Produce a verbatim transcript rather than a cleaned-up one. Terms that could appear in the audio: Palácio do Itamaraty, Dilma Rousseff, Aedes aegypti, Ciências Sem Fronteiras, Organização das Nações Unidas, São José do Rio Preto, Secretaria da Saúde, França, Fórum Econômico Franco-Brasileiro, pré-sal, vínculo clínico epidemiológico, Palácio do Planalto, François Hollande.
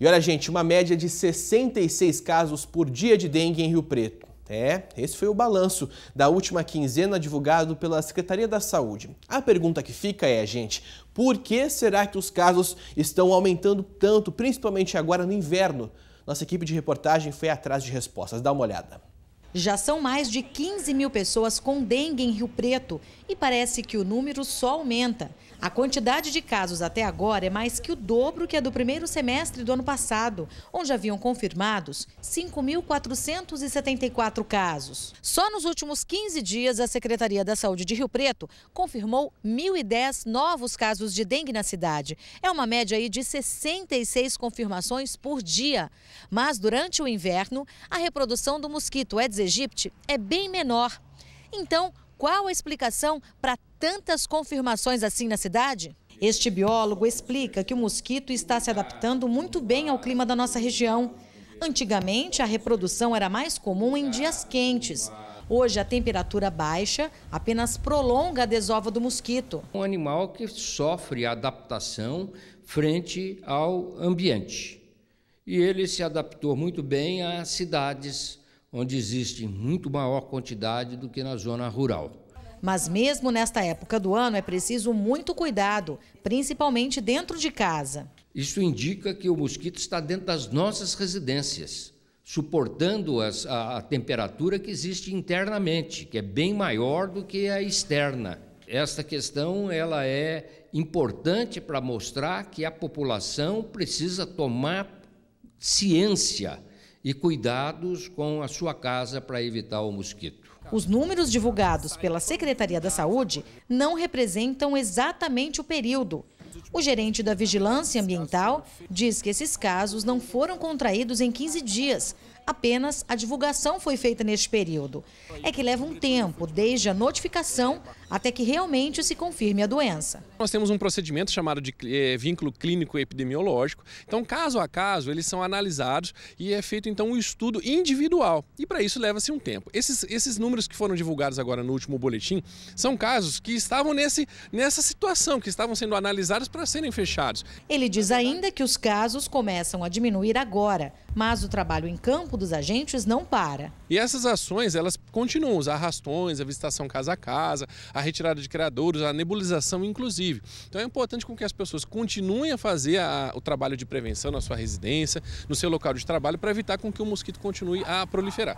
E olha, gente, uma média de sessenta e seis casos por dia de dengue em Rio Preto. É, esse foi o balanço da última quinzena divulgado pela Secretaria da Saúde. A pergunta que fica é, gente, por que será que os casos estão aumentando tanto, principalmente agora no inverno? Nossa equipe de reportagem foi atrás de respostas. Dá uma olhada. Já são mais de quinze mil pessoas com dengue em Rio Preto e parece que o número só aumenta. A quantidade de casos até agora é mais que o dobro que a do primeiro semestre do ano passado, onde haviam confirmados cinco mil quatrocentos e setenta e quatro casos. Só nos últimos quinze dias, a Secretaria da Saúde de Rio Preto confirmou mil e dez novos casos de dengue na cidade. É uma média aí de sessenta e seis confirmações por dia. Mas durante o inverno, a reprodução do mosquito Aedes aegypti é bem menor. Então, qual a explicação para tantas confirmações assim na cidade? Este biólogo explica que o mosquito está se adaptando muito bem ao clima da nossa região. Antigamente, a reprodução era mais comum em dias quentes. Hoje, a temperatura baixa apenas prolonga a desova do mosquito. Um animal que sofre adaptação frente ao ambiente. E ele se adaptou muito bem às cidades, onde existe muito maior quantidade do que na zona rural. Mas mesmo nesta época do ano é preciso muito cuidado, principalmente dentro de casa. Isso indica que o mosquito está dentro das nossas residências, suportando as, a, a temperatura que existe internamente, que é bem maior do que a externa. Esta questão ela é importante para mostrar que a população precisa tomar ciência e cuidados com a sua casa para evitar o mosquito. Os números divulgados pela Secretaria da Saúde não representam exatamente o período. O gerente da Vigilância Ambiental diz que esses casos não foram contraídos em quinze dias. Apenas a divulgação foi feita neste período. É que leva um tempo, desde a notificação até que realmente se confirme a doença. Nós temos um procedimento chamado de é, vínculo clínico epidemiológico. Então, caso a caso, eles são analisados e é feito, então, um estudo individual. E para isso leva-se um tempo. Esses, esses números que foram divulgados agora no último boletim são casos que estavam nesse, nessa situação, que estavam sendo analisados para serem fechados. Ele diz ainda que os casos começam a diminuir agora, mas o trabalho em campo dos agentes não para. E essas ações, elas continuam, os arrastões, a visitação casa a casa, a retirada de criadouros, a nebulização inclusive. Então é importante com que as pessoas continuem a fazer a, o trabalho de prevenção na sua residência, no seu local de trabalho, para evitar com que o mosquito continue a proliferar.